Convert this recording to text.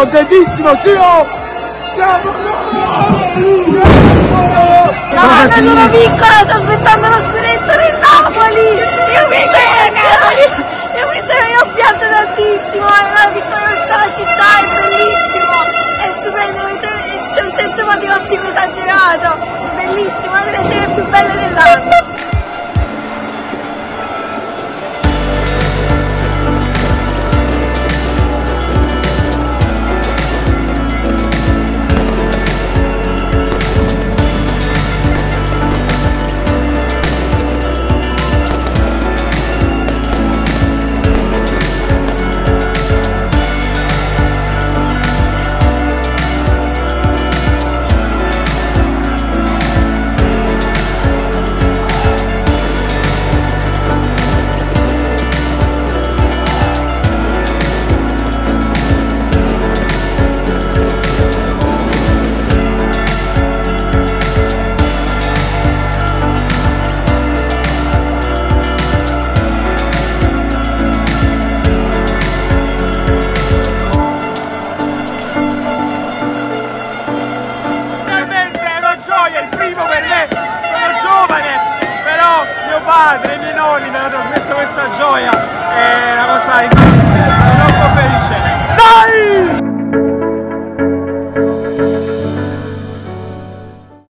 contentissimo, sì! Siamo noi! La Vanna sono piccola, sto aspettando lo scudetto del Napoli! Io ho pianto tantissimo, è una vittoria per tutta la città, è bellissimo! È stupendo, c'è un senso patriottico esagerato, è bellissimo, una delle serie più belle dell'anno! Padre, i miei nonni mi hanno trasmesso questa gioia, è una cosa incredibile, sono troppo felice. Dai!